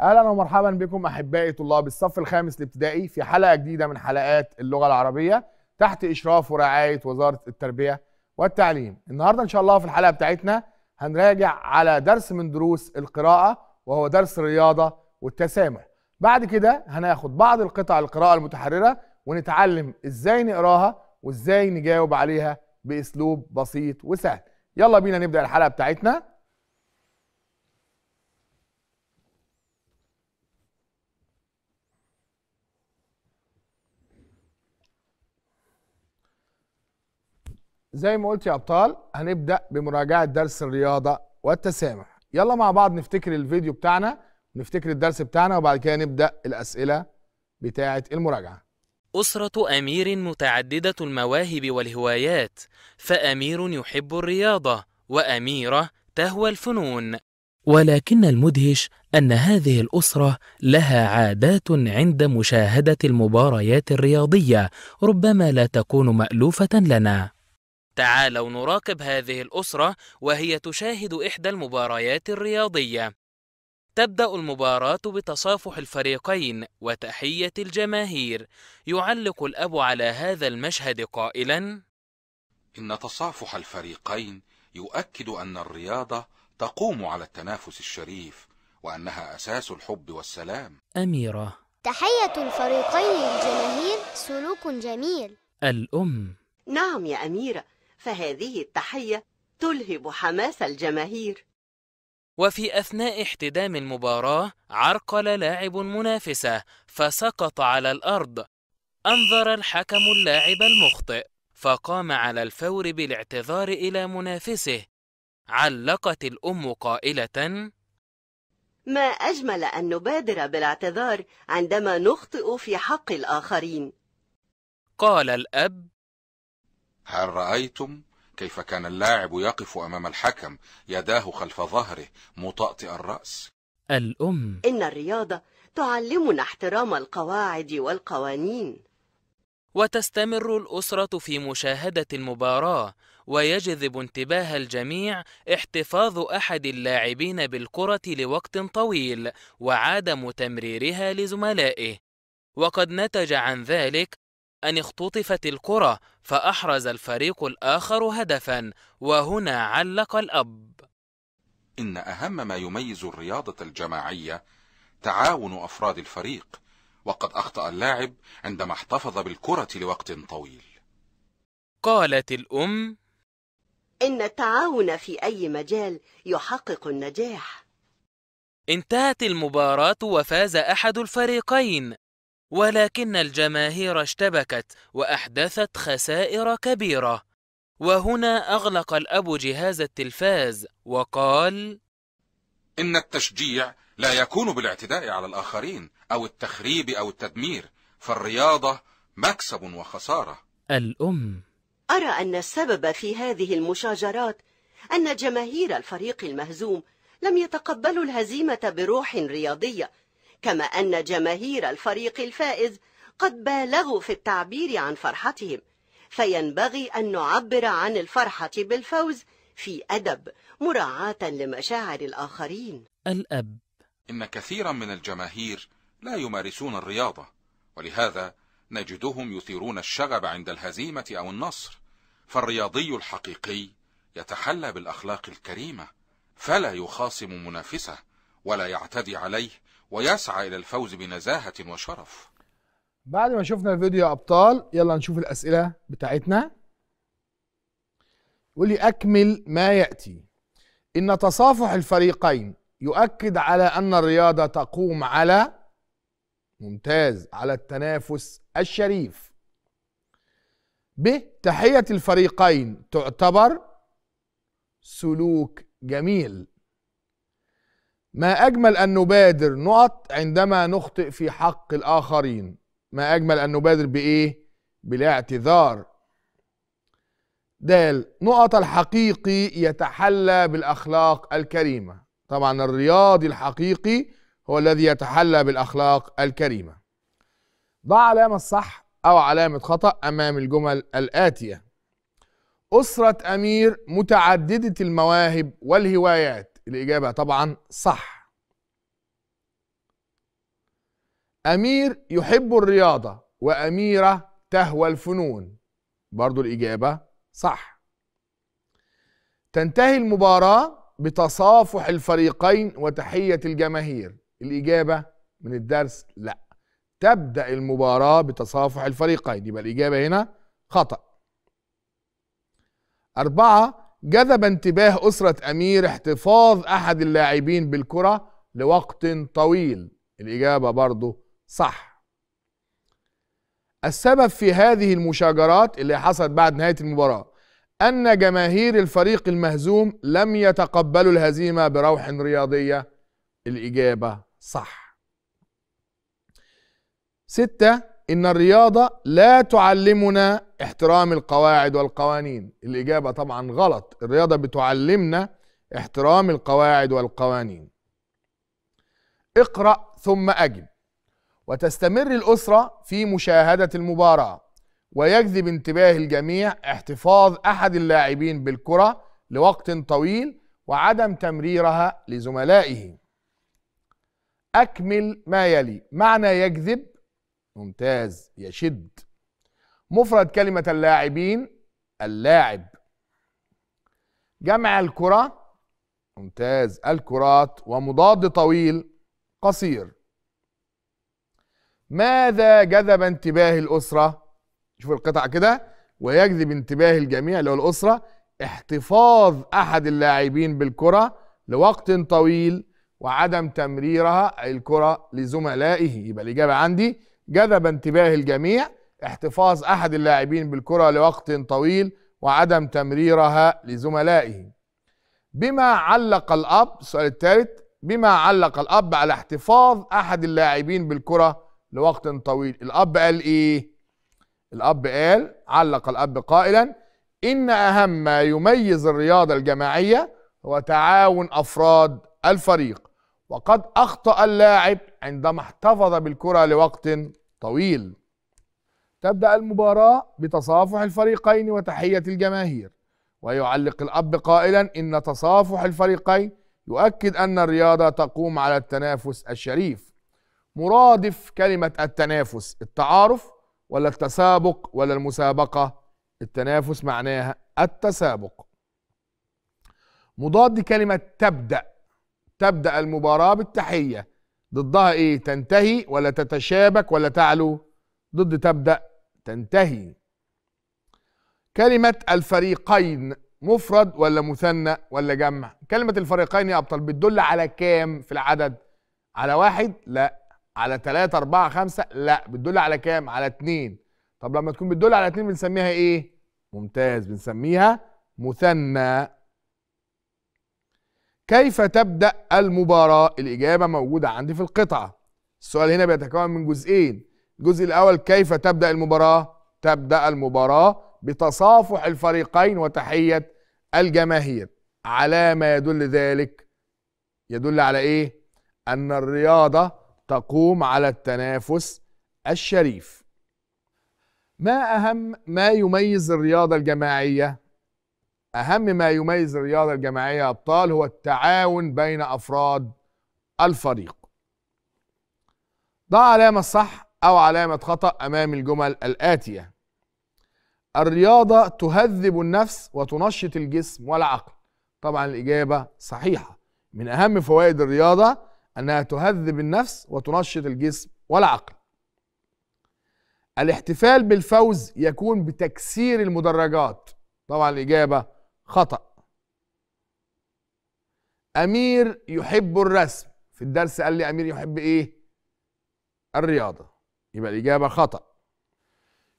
اهلا ومرحبا بكم احبائي طلاب الصف الخامس الابتدائي في حلقه جديده من حلقات اللغه العربيه تحت اشراف ورعايه وزاره التربيه والتعليم. النهارده ان شاء الله في الحلقه بتاعتنا هنراجع على درس من دروس القراءه وهو درس الرياضه والتسامح. بعد كده هناخد بعض القطع القراءه المتحرره ونتعلم ازاي نقراها وازاي نجاوب عليها باسلوب بسيط وسهل. يلا بينا نبدا الحلقه بتاعتنا. زي ما قلت يا ابطال هنبدأ بمراجعة درس الرياضة والتسامح. يلا مع بعض نفتكر الفيديو بتاعنا ونفتكر الدرس بتاعنا وبعد كده نبدأ الأسئلة بتاعة المراجعة. أسرة أمير متعددة المواهب والهوايات، فأمير يحب الرياضة وأميرة تهوى الفنون. ولكن المدهش أن هذه الأسرة لها عادات عند مشاهدة المباريات الرياضية ربما لا تكون مألوفة لنا. تعالوا نراقب هذه الأسرة وهي تشاهد إحدى المباريات الرياضية. تبدأ المباراة بتصافح الفريقين وتحية الجماهير. يعلق الأب على هذا المشهد قائلاً: إن تصافح الفريقين يؤكد أن الرياضة تقوم على التنافس الشريف وأنها أساس الحب والسلام. أميرة: تحية الفريقين الجماهير سلوك جميل. الأم: نعم يا أميرة، فهذه التحية تلهب حماس الجماهير. وفي أثناء احتدام المباراة عرقل لاعب منافسه فسقط على الأرض. أنظر الحكم اللاعب المخطئ فقام على الفور بالاعتذار إلى منافسه. علقت الأم قائلة: ما أجمل أن نبادر بالاعتذار عندما نخطئ في حق الآخرين. قال الأب: هل رأيتم كيف كان اللاعب يقف أمام الحكم يداه خلف ظهره مطأطئ الرأس؟ الأم: إن الرياضة تعلمنا احترام القواعد والقوانين. وتستمر الأسرة في مشاهدة المباراة، ويجذب انتباه الجميع احتفاظ أحد اللاعبين بالكرة لوقت طويل وعدم تمريرها لزملائه، وقد نتج عن ذلك أن اختطفت الكرة فأحرز الفريق الآخر هدفاً. وهنا علق الأب: إن أهم ما يميز الرياضة الجماعية تعاون أفراد الفريق، وقد أخطأ اللاعب عندما احتفظ بالكرة لوقت طويل. قالت الأم: إن التعاون في أي مجال يحقق النجاح. انتهت المباراة وفاز أحد الفريقين، ولكن الجماهير اشتبكت وأحدثت خسائر كبيرة. وهنا أغلق الأب جهاز التلفاز وقال: إن التشجيع لا يكون بالاعتداء على الآخرين أو التخريب أو التدمير، فالرياضة مكسب وخسارة. الأم: أرى أن السبب في هذه المشاجرات أن جماهير الفريق المهزوم لم يتقبلوا الهزيمة بروح رياضية، كما أن جماهير الفريق الفائز قد بالغوا في التعبير عن فرحتهم، فينبغي أن نعبر عن الفرحة بالفوز في أدب مراعاة لمشاعر الآخرين. الأب: إن كثيرا من الجماهير لا يمارسون الرياضة، ولهذا نجدهم يثيرون الشغب عند الهزيمة أو النصر، فالرياضي الحقيقي يتحلى بالأخلاق الكريمة، فلا يخاصم منافسه ولا يعتدي عليه، ويسعى إلى الفوز بنزاهة وشرف. بعد ما شفنا الفيديو يا أبطال يلا نشوف الأسئلة بتاعتنا. ولي أكمل ما يأتي: إن تصافح الفريقين يؤكد على أن الرياضة تقوم على ممتاز على التنافس الشريف. ب تحية الفريقين تعتبر سلوك جميل. ما أجمل أن نبادر نقط عندما نخطئ في حق الآخرين. ما أجمل أن نبادر بإيه؟ بالاعتذار. د نقط الحقيقي يتحلى بالأخلاق الكريمة. طبعا الرياضي الحقيقي هو الذي يتحلى بالأخلاق الكريمة. ضع علامة صح أو علامة خطأ أمام الجمل الآتية: أسرة أمير متعددة المواهب والهوايات. الإجابة طبعا صح. أمير يحب الرياضة وأميرة تهوى الفنون. برضو الإجابة صح. تنتهي المباراة بتصافح الفريقين وتحية الجماهير. الإجابة من الدرس لا، تبدأ المباراة بتصافح الفريقين، يبقى الإجابة هنا خطأ. 4، جذب انتباه أسرة أمير احتفاظ أحد اللاعبين بالكرة لوقت طويل. الإجابة برضو صح. السبب في هذه المشاجرات اللي حصلت بعد نهاية المباراة أن جماهير الفريق المهزوم لم يتقبلوا الهزيمة بروح رياضية. الإجابة صح. 6، إن الرياضة لا تعلمنا احترام القواعد والقوانين. الإجابة طبعا غلط، الرياضة بتعلمنا احترام القواعد والقوانين. اقرأ ثم أجب. وتستمر الأسرة في مشاهدة المباراة ويجذب انتباه الجميع احتفاظ أحد اللاعبين بالكرة لوقت طويل وعدم تمريرها لزملائه. أكمل ما يلي. معنى يجذب ممتاز، يشد. مفرد كلمة اللاعبين اللاعب. جمع الكرة ممتاز الكرات، ومضاد طويل قصير. ماذا جذب انتباه الأسرة؟ شوف القطعة كده. ويجذب انتباه الجميع اللي هو الأسرة احتفاظ أحد اللاعبين بالكرة لوقت طويل وعدم تمريرها أي الكرة لزملائه. يبقى الإجابة عندي جذب انتباه الجميع احتفاظ أحد اللاعبين بالكرة لوقت طويل وعدم تمريرها لزملائه. بما علق الأب، السؤال الثالث، بما علق الأب على احتفاظ أحد اللاعبين بالكرة لوقت طويل. الأب قال إيه؟ الأب قال، علق الأب قائلا: إن أهم ما يميز الرياضة الجماعية هو تعاون أفراد الفريق، وقد أخطأ اللاعب عندما احتفظ بالكرة لوقت طويل. تبدأ المباراة بتصافح الفريقين وتحية الجماهير، ويعلق الأب قائلا: إن تصافح الفريقين يؤكد أن الرياضة تقوم على التنافس الشريف. مرادف كلمة التنافس التعارف ولا التسابق ولا المسابقة؟ التنافس معناها التسابق. مضاد كلمة تبدأ. تبدأ المباراة بالتحية، ضدها إيه؟ تنتهي ولا تتشابك ولا تعلو؟ ضد تبدأ تنتهي. كلمة الفريقين مفرد ولا مثنى ولا جمع؟ كلمة الفريقين يا أبطال بتدل على كام في العدد؟ على 1؟ لا. على 3 4 5؟ لا. بتدل على كام؟ على 2. طب لما تكون بتدل على 2 بنسميها إيه؟ ممتاز، بنسميها مثنى. كيف تبدأ المباراة؟ الإجابة موجودة عندي في القطعة. السؤال هنا بيتكون من جزئين. الجزء الأول كيف تبدأ المباراة؟ تبدأ المباراة بتصافح الفريقين وتحية الجماهير. على ما يدل ذلك، يدل على إيه؟ أن الرياضة تقوم على التنافس الشريف. ما أهم ما يميز الرياضة الجماعية؟ أهم ما يميز الرياضة الجماعية يا أبطال هو التعاون بين أفراد الفريق. ضع علامة صح أو علامة خطأ أمام الجمل الآتية. الرياضة تهذب النفس وتنشط الجسم والعقل. طبعا الإجابة صحيحة. من أهم فوائد الرياضة أنها تهذب النفس وتنشط الجسم والعقل. الاحتفال بالفوز يكون بتكسير المدرجات. طبعا الإجابة خطأ. أمير يحب الرسم. في الدرس قال لي أمير يحب إيه؟ الرياضة. يبقى الإجابة خطأ.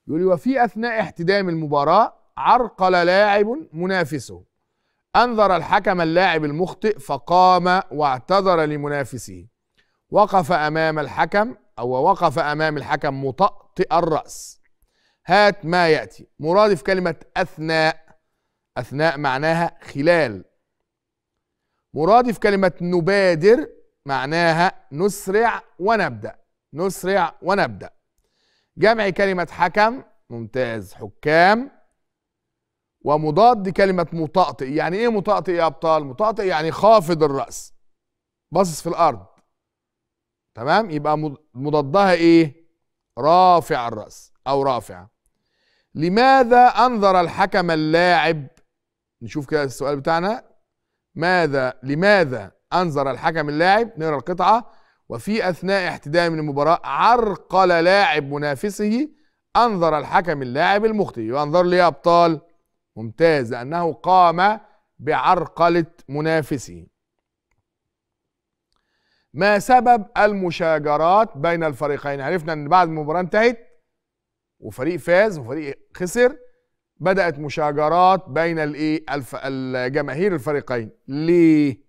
يقول لي: وفي أثناء احتدام المباراة عرقل لاعب منافسه. أنذر الحكم اللاعب المخطئ فقام واعتذر لمنافسه. وقف أمام الحكم مطأطئ الرأس. هات ما يأتي. مرادف كلمة أثناء. أثناء معناها خلال. مرادف كلمة نبادر معناها نسرع ونبدأ. نسرع ونبدأ. جمع كلمة حكم ممتاز حكام، ومضاد كلمة مطأطئ. يعني إيه مطأطئ يا أبطال؟ مطأطئ يعني خافض الرأس، باصص في الأرض. تمام؟ يبقى مضادها ايه؟ رافع الراس او رافع. لماذا انذر الحكم اللاعب؟ نشوف كده السؤال بتاعنا. لماذا انذر الحكم اللاعب؟ نقرا القطعه. وفي اثناء احتدام المباراه عرقل لاعب منافسه، انذر الحكم اللاعب المخطئ. ينظر ليه يا ابطال؟ ممتاز، لانه قام بعرقله منافسه. ما سبب المشاجرات بين الفريقين؟ عرفنا ان بعد المباراه انتهت وفريق فاز وفريق خسر، بدأت مشاجرات بين الجماهير الفريقين. ليه؟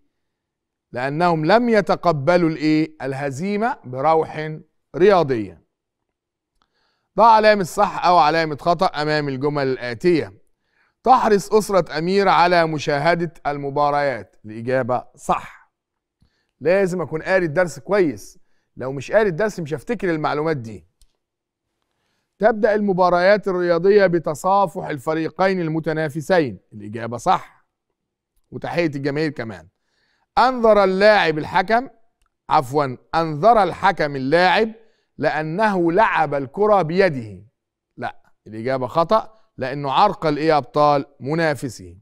لأنهم لم يتقبلوا الهزيمة بروح رياضية. ضع علامة صح أو علامة خطأ أمام الجمل الآتية. تحرص أسرة أمير على مشاهدة المباريات. الإجابة صح. لازم أكون قاري الدرس كويس، لو مش قاري الدرس مش هفتكر المعلومات دي. تبدأ المباريات الرياضية بتصافح الفريقين المتنافسين. الإجابة صح، وتحية الجماهير كمان. أنذر الحكم اللاعب لأنه لعب الكرة بيده. لا، الإجابة خطأ، لأنه عرقل يا أبطال؟ منافسه.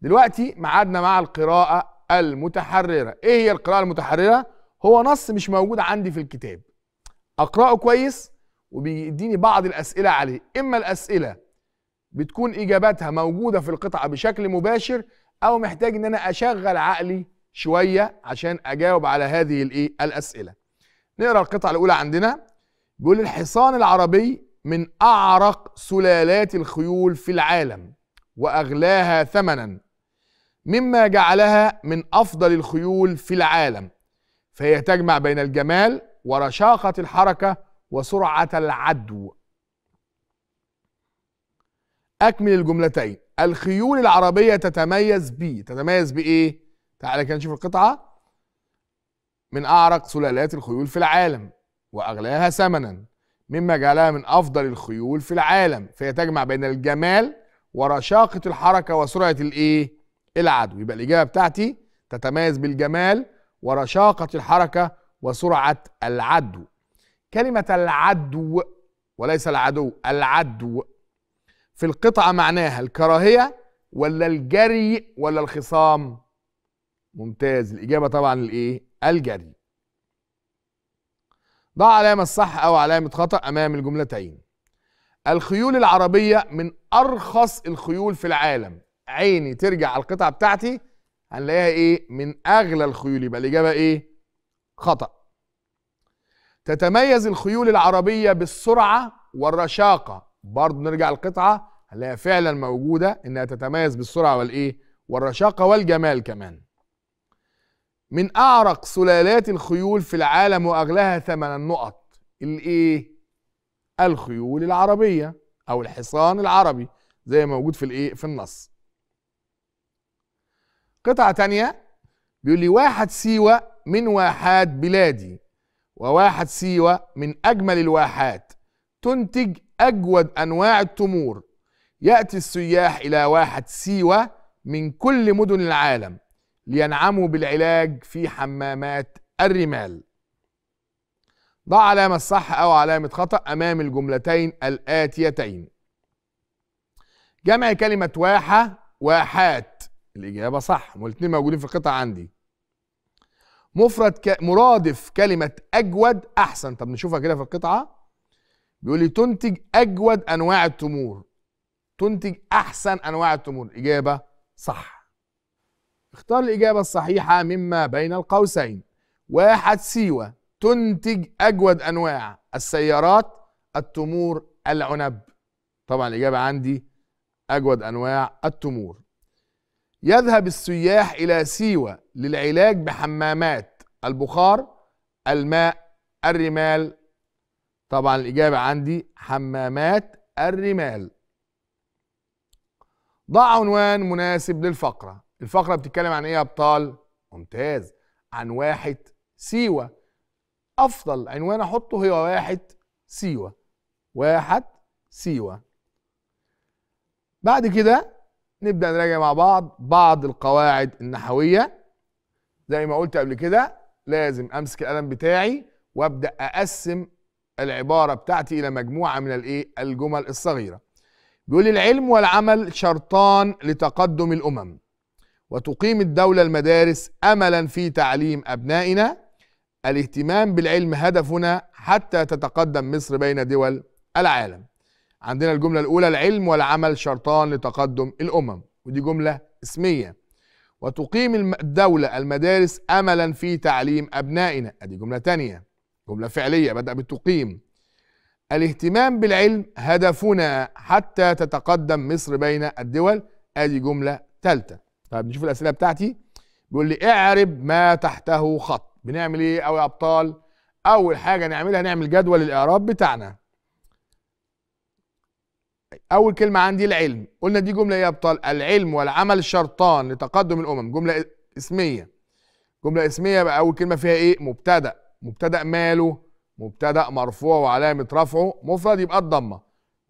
دلوقتي معادنا مع القراءة المتحررة. إيه هي القراءة المتحررة؟ هو نص مش موجود عندي في الكتاب، أقرأه كويس وبيديني بعض الأسئلة عليه. إما الأسئلة بتكون إجاباتها موجودة في القطعة بشكل مباشر، أو محتاج إن أنا أشغل عقلي شوية عشان أجاوب على هذه الأسئلة. نقرأ القطعة الأولى عندنا. بيقول الحصان العربي من أعرق سلالات الخيول في العالم وأغلاها ثمنا، مما جعلها من أفضل الخيول في العالم، فهي تجمع بين الجمال ورشاقة الحركة وسرعة العدو. أكمل الجملتين. الخيول العربية تتميز ب، تتميز بإيه؟ تعالى كده نشوف القطعة. من أعرق سلالات الخيول في العالم وأغلاها ثمنا، مما جعلها من أفضل الخيول في العالم، فهي تجمع بين الجمال ورشاقة الحركة وسرعة العدو. يبقى الإجابة بتاعتي تتميز بالجمال ورشاقة الحركة وسرعة العدو. كلمة العدو وليس العدو، العدو في القطعة معناها الكراهية ولا الجري ولا الخصام؟ ممتاز، الإجابة طبعا الجري. ضع علامة صح أو علامة خطأ أمام الجملتين. الخيول العربية من أرخص الخيول في العالم. عيني ترجع على القطعة بتاعتي هنلاقيها من أغلى الخيول. يبقى الإجابة خطأ. تتميز الخيول العربية بالسرعة والرشاقة. برضه نرجع للقطعة هنلاقيها فعلا موجودة، انها تتميز بالسرعة والرشاقة والجمال كمان. من أعرق سلالات الخيول في العالم وأغلاها ثمن النقط. الخيول العربية أو الحصان العربي زي ما موجود في في النص. قطعة تانية بيقول لي واحد سيوة من واحات بلادي، وواحد سيوة من أجمل الواحات، تنتج أجود أنواع التمور. يأتي السياح إلى واحد سيوة من كل مدن العالم لينعموا بالعلاج في حمامات الرمال. ضع علامة صح أو علامة خطأ أمام الجملتين الآتيتين. جمع كلمة واحة واحات. الإجابة صح، والاثنين موجودين في القطعة عندي. مرادف كلمة أجود أحسن. طب نشوفها كده في القطعة. بيقول لي تنتج أجود أنواع التمور، تنتج أحسن أنواع التمور. إجابة صح. اختار الإجابة الصحيحة مما بين القوسين. واحد سيوة تنتج أجود أنواع السيارات، التمور، العنب. طبعا الإجابة عندي أجود أنواع التمور. يذهب السياح إلى سيوة للعلاج بحمامات البخار، الماء، الرمال. طبعا الإجابة عندي حمامات الرمال. ضع عنوان مناسب للفقرة. الفقرة بتتكلم عن إيه يا أبطال؟ ممتاز، عن واحة سيوة. أفضل عنوان أحطه هو واحة سيوة. واحة سيوة. بعد كده نبدأ نراجع مع بعض القواعد النحوية. زي ما قلت قبل كده لازم امسك القلم بتاعي وابدا اقسم العباره بتاعتي الى مجموعه من الجمل الصغيره. بيقول لي العلم والعمل شرطان لتقدم الامم، وتقيم الدوله المدارس املا في تعليم ابنائنا. الاهتمام بالعلم هدفنا حتى تتقدم مصر بين دول العالم. عندنا الجمله الاولى، العلم والعمل شرطان لتقدم الامم، ودي جمله اسميه. وتقيم الدولة المدارس أملا في تعليم أبنائنا، أدي جملة تانية، جملة فعلية بدأ بالتقيم. الاهتمام بالعلم هدفنا حتى تتقدم مصر بين الدول، أدي جملة ثالثة. طيب نشوف الأسئلة بتاعتي. بيقول لي اعرب ما تحته خط. بنعمل إيه أو يا أبطال؟ أول حاجة نعملها نعمل جدول الإعراب بتاعنا. أول كلمة عندي العلم، قلنا دي جملة إيه يا أبطال؟ العلم والعمل شرطان لتقدم الأمم، جملة اسمية. جملة اسمية بقى أول كلمة فيها إيه؟ مبتدأ. مبتدأ ماله؟ مبتدأ مرفوع وعلامة رفعه مفرد، يبقى الضمة.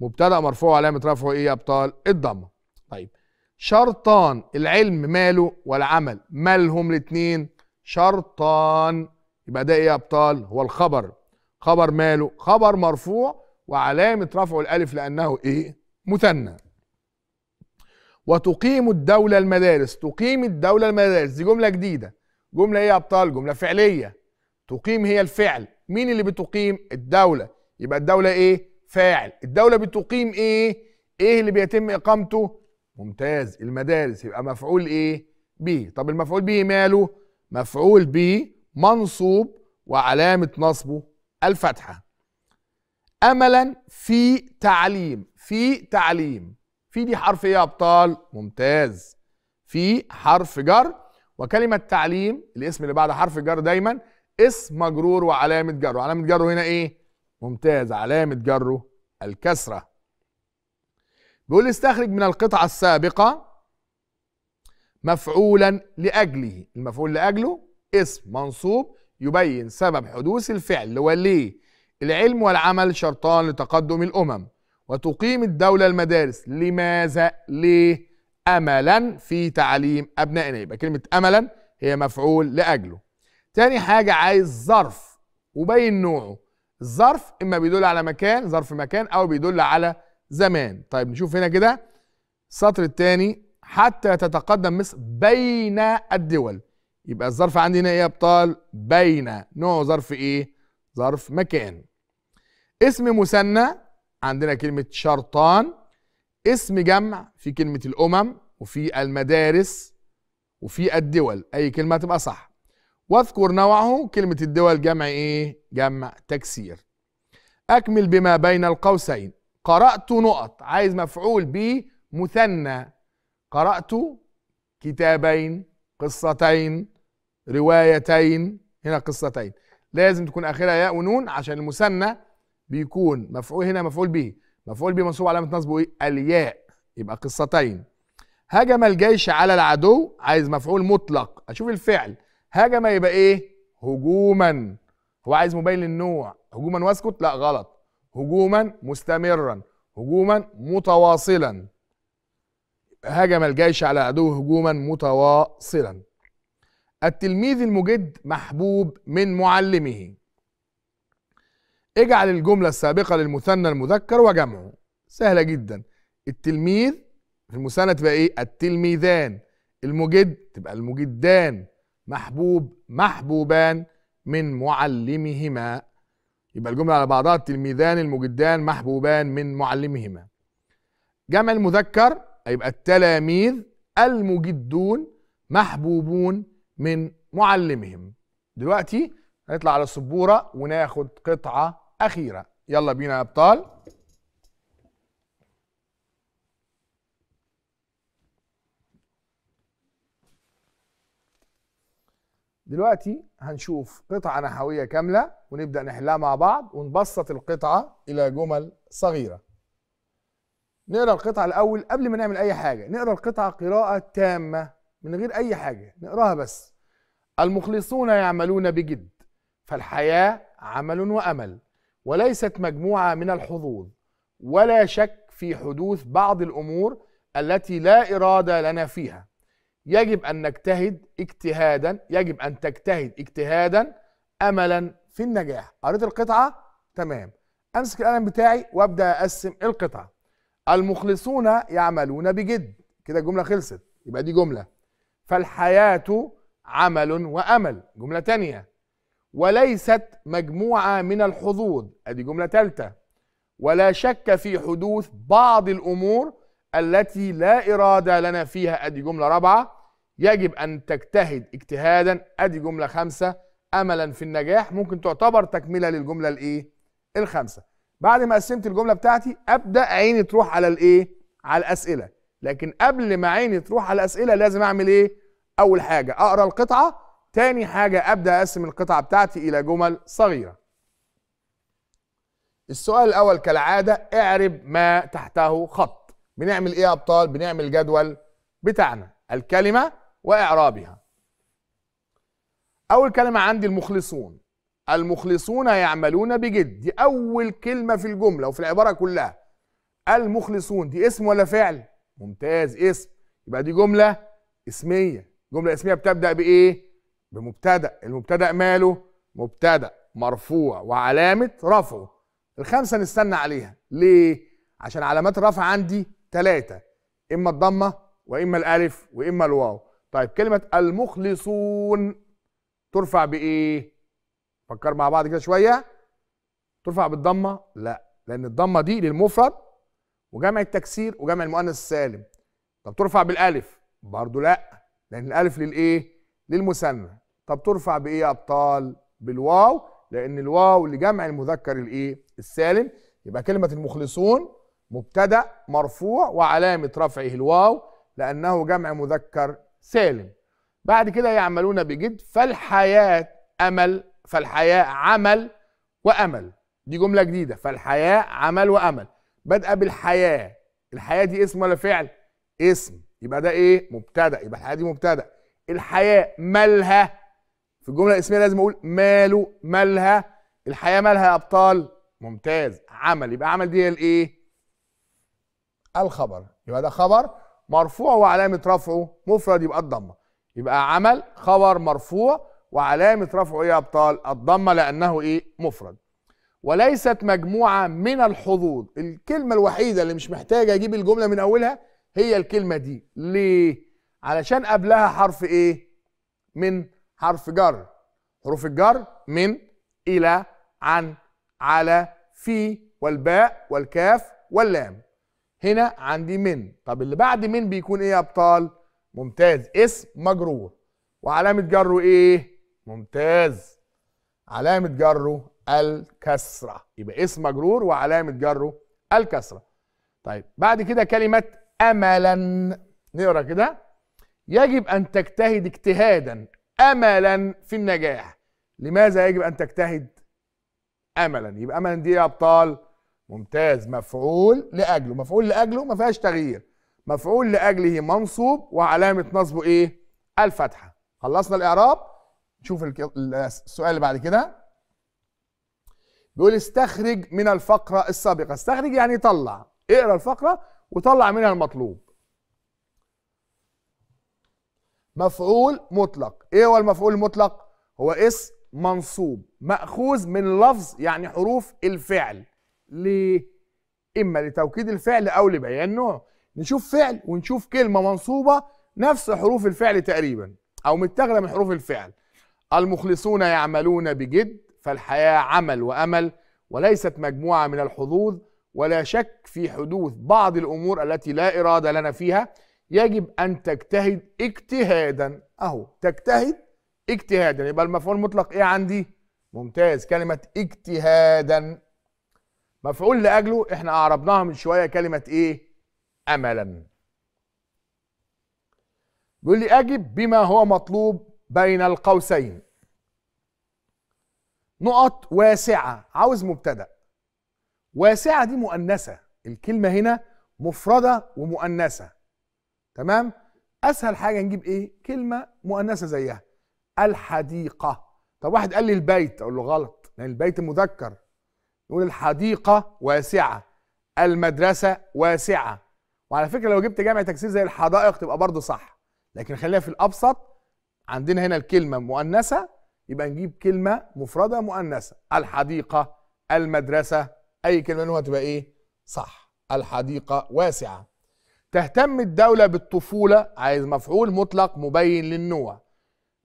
مبتدأ مرفوع وعلامة رفعه إيه يا أبطال؟ الضمة. طيب شرطان، العلم ماله والعمل، مالهم الاتنين؟ شرطان، يبقى ده إيه يا أبطال؟ هو الخبر. خبر ماله؟ خبر مرفوع وعلامة رفعه الألف لأنه إيه؟ مثنى. وتقيم الدولة المدارس، تقيم الدولة المدارس دي جملة جديدة، جملة إيه يا أبطال؟ جملة فعلية. تقيم هي الفعل، مين اللي بتقيم؟ الدولة، يبقى الدولة إيه؟ فاعل. الدولة بتقيم إيه؟ إيه اللي بيتم إقامته؟ ممتاز، المدارس، يبقى مفعول إيه؟ به. طب المفعول به ماله؟ مفعول به منصوب وعلامة نصبه الفتحة. أملا في تعليم، في تعليم، في دي حرف إيه يا أبطال؟ ممتاز، في حرف جر، وكلمة تعليم الاسم اللي بعد حرف جر دايما اسم مجرور وعلامة جره، وعلامة جره هنا إيه؟ ممتاز، علامة جره الكسرة. بيقول استخرج من القطعة السابقة مفعولا لأجله. المفعول لأجله اسم منصوب يبين سبب حدوث الفعل اللي هو ليه. العلم والعمل شرطان لتقدم الأمم، وتقيم الدولة المدارس، لماذا؟ ليه؟ أملا في تعليم أبنائنا، يبقى كلمة أملا هي مفعول لأجله. تاني حاجة عايز ظرف وبين نوعه. الظرف إما بيدل على مكان، ظرف مكان، أو بيدل على زمان. طيب نشوف هنا كده السطر التاني، حتى تتقدم مصر بين الدول، يبقى الظرف عندي هنا إيه يا أبطال؟ بين، نوع ظرف إيه؟ ظرف مكان. اسم مثنى عندنا كلمة شرطان، اسم جمع في كلمة الأمم وفي المدارس وفي الدول، أي كلمة تبقى صح. واذكر نوعه، كلمة الدول جمع إيه؟ جمع تكسير. أكمل بما بين القوسين، قرأت نقط، عايز مفعول به مثنى. قرأت كتابين، قصتين، روايتين، هنا قصتين، لازم تكون آخرها ياء ونون عشان المثنى بيكون مفعول هنا مفعول به، مفعول به منصوب علامة نصبه إيه؟ الياء، يبقى قصتين. هجم الجيش على العدو، عايز مفعول مطلق، أشوف الفعل، هجم يبقى إيه؟ هجوما، هو عايز مبين للنوع، هجوما واسكت؟ لا غلط، هجوما مستمرا، هجوما متواصلا. هجم الجيش على العدو هجوما متواصلا. التلميذ المجد محبوب من معلمه. اجعل الجملة السابقة للمثنى المذكر وجمعه. سهلة جدا، التلميذ في المثنى تبقى ايه؟ التلميذان، المجد تبقى المجدان، محبوب محبوبان من معلمهما، يبقى الجملة على بعضها التلميذان المجدان محبوبان من معلمهما. جمع المذكر هيبقى التلاميذ المجدون محبوبون من معلمهم. دلوقتي هنطلع على السبورة وناخد قطعة أخيرة، يلا بينا يا أبطال. دلوقتي هنشوف قطعة نحوية كاملة ونبدأ نحلها مع بعض ونبسط القطعة إلى جمل صغيرة. نقرأ القطعة الأول قبل ما نعمل أي حاجة، نقرأ القطعة قراءة تامة من غير أي حاجة، نقراها بس. المخلصون يعملون بجد، فالحياة عمل وأمل، وليست مجموعة من الحظوظ، ولا شك في حدوث بعض الأمور التي لا إرادة لنا فيها، يجب أن نجتهد اجتهادا، يجب أن تجتهد اجتهادا أملا في النجاح. قريت القطعة؟ تمام. أمسك القلم بتاعي وأبدأ أقسم القطعة. المخلصون يعملون بجد. كده الجملة خلصت، يبقى دي جملة. فالحياة عمل وأمل، جملة تانية. وليست مجموعة من الحظوظ، أدي جملة تالتة. ولا شك في حدوث بعض الأمور التي لا إرادة لنا فيها، أدي جملة رابعة. يجب أن تجتهد اجتهادا، أدي جملة خامسة. أملا في النجاح ممكن تعتبر تكملة للجملة الإيه؟ الخامسة. بعد ما قسمت الجملة بتاعتي أبدأ عيني تروح على الإيه؟ على الأسئلة. لكن قبل ما عيني تروح على الأسئلة لازم أعمل إيه؟ أول حاجة أقرأ القطعة، تاني حاجة أبدأ أقسم القطعة بتاعتي إلى جمل صغيرة. السؤال الأول كالعادة اعرب ما تحته خط. بنعمل إيه يا أبطال؟ بنعمل جدول بتاعنا، الكلمة وإعرابها. أول كلمة عندي المخلصون. المخلصون يعملون بجد، دي أول كلمة في الجملة وفي العبارة كلها. المخلصون دي اسم ولا فعل؟ ممتاز، اسم. يبقى دي جملة اسمية. جملة اسمية بتبدأ بإيه؟ بمبتدأ. المبتدأ ماله؟ مبتدأ مرفوع وعلامة رفعه. الخمسة نستنى عليها، ليه؟ عشان علامات الرفع عندي ثلاثة، إما الضمة وإما الألف وإما الواو. طيب كلمة المخلصون ترفع بإيه؟ فكر مع بعض كده شوية. ترفع بالضمة؟ لا، لأن الضمة دي للمفرد وجمع التكسير وجمع المؤنث السالم. طب ترفع بالألف؟ برضه لا، لأن الألف للإيه؟ للمثنى. طب ترفع بايه يا ابطال؟ بالواو، لان الواو لجمع المذكر الايه؟ السالم. يبقى كلمه المخلصون مبتدا مرفوع وعلامه رفعه الواو لانه جمع مذكر سالم. بعد كده يعملون بجد. فالحياه امل، فالحياه عمل وامل، دي جمله جديده. فالحياه عمل وامل، بادئه بالحياه. الحياه دي اسم ولا فعل؟ اسم. يبقى ده ايه؟ مبتدا. يبقى الحياه دي مبتدا. الحياة مالها؟ في الجملة الاسمية لازم أقول ماله، مالها. الحياة مالها يا أبطال؟ ممتاز، عمل. يبقى عمل دي هي الإيه؟ الخبر. يبقى ده خبر مرفوع وعلامة رفعه مفرد، يبقى الضمة. يبقى عمل خبر مرفوع وعلامة رفعه إيه يا أبطال؟ الضمة، لأنه إيه؟ مفرد. وليست مجموعة من الحظوظ، الكلمة الوحيدة اللي مش محتاجة أجيب الجملة من أولها هي الكلمة دي، ليه؟ علشان قبلها حرف ايه؟ من، حرف جر. حروف الجر من، الى، عن، على، في، والباء والكاف واللام. هنا عندي من. طب اللي بعد من بيكون ايه يا ابطال؟ ممتاز، اسم مجرور وعلامه جره ايه؟ ممتاز، علامه جره الكسره. يبقى اسم مجرور وعلامه جره الكسره. طيب بعد كده كلمه املا، نقرا كده. يجب أن تجتهد اجتهادا أملا في النجاح. لماذا يجب أن تجتهد؟ أملا. يبقى أملا دي يا أبطال؟ ممتاز، مفعول لأجله. مفعول لأجله ما فيهاش تغيير، مفعول لأجله منصوب وعلامة نصبه إيه؟ الفتحة. خلصنا الإعراب، نشوف السؤال اللي بعد كده. بيقول استخرج من الفقرة السابقة. استخرج يعني طلع، اقرأ الفقرة وطلع منها المطلوب. مفعول مطلق. ايه هو المفعول المطلق؟ هو اسم منصوب مأخوذ من لفظ يعني حروف الفعل، ليه؟ اما لتوكيد الفعل او لبيان نوعه. نشوف فعل ونشوف كلمة منصوبة نفس حروف الفعل تقريبا او متاخدة من حروف الفعل. المخلصون يعملون بجد، فالحياة عمل وامل، وليست مجموعة من الحظوظ، ولا شك في حدوث بعض الامور التي لا ارادة لنا فيها، يجب أن تجتهد اجتهادا. أهو تجتهد اجتهادا، يبقى المفعول المطلق إيه عندي؟ ممتاز، كلمة اجتهادا. مفعول لأجله إحنا أعربناها من شوية كلمة إيه؟ أملا. بيقول لي أجب بما هو مطلوب بين القوسين. نقط واسعة، عاوز مبتدأ. واسعة دي مؤنثة، الكلمة هنا مفردة ومؤنثة. تمام؟ اسهل حاجه نجيب ايه؟ كلمه مؤنثه زيها. الحديقه. طب واحد قال لي البيت، اقول له غلط لان البيت مذكر. نقول الحديقه واسعه، المدرسه واسعه. وعلى فكره لو جبت جمع تكسير زي الحدائق تبقى برضه صح، لكن خلينا في الابسط. عندنا هنا الكلمه مؤنثه، يبقى نجيب كلمه مفرده مؤنثه، الحديقه، المدرسه، اي كلمه منهم هتبقى ايه؟ صح. الحديقه واسعه. تهتم الدوله بالطفوله، عايز مفعول مطلق مبين للنوع.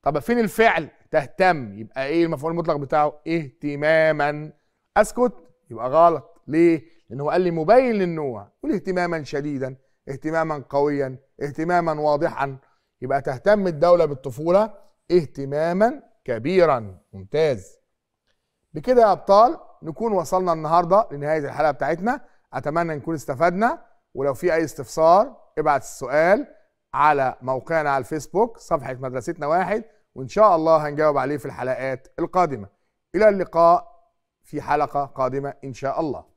طب فين الفعل؟ تهتم، يبقى ايه المفعول المطلق بتاعه؟ اهتماما. اسكت يبقى غلط. ليه؟ لان هو قال لي مبين للنوع، والاهتماما شديدا، اهتماما قويا، اهتماما واضحا. يبقى تهتم الدولة بالطفولة اهتماما كبيرا. ممتاز. بكده يا ابطال نكون وصلنا النهارده لنهاية الحلقة بتاعتنا. اتمنى نكون استفدنا، ولو في اي استفسار ابعت السؤال على موقعنا على الفيسبوك صفحة مدرستنا واحد، وان شاء الله هنجاوب عليه في الحلقات القادمة. الى اللقاء في حلقة قادمة ان شاء الله.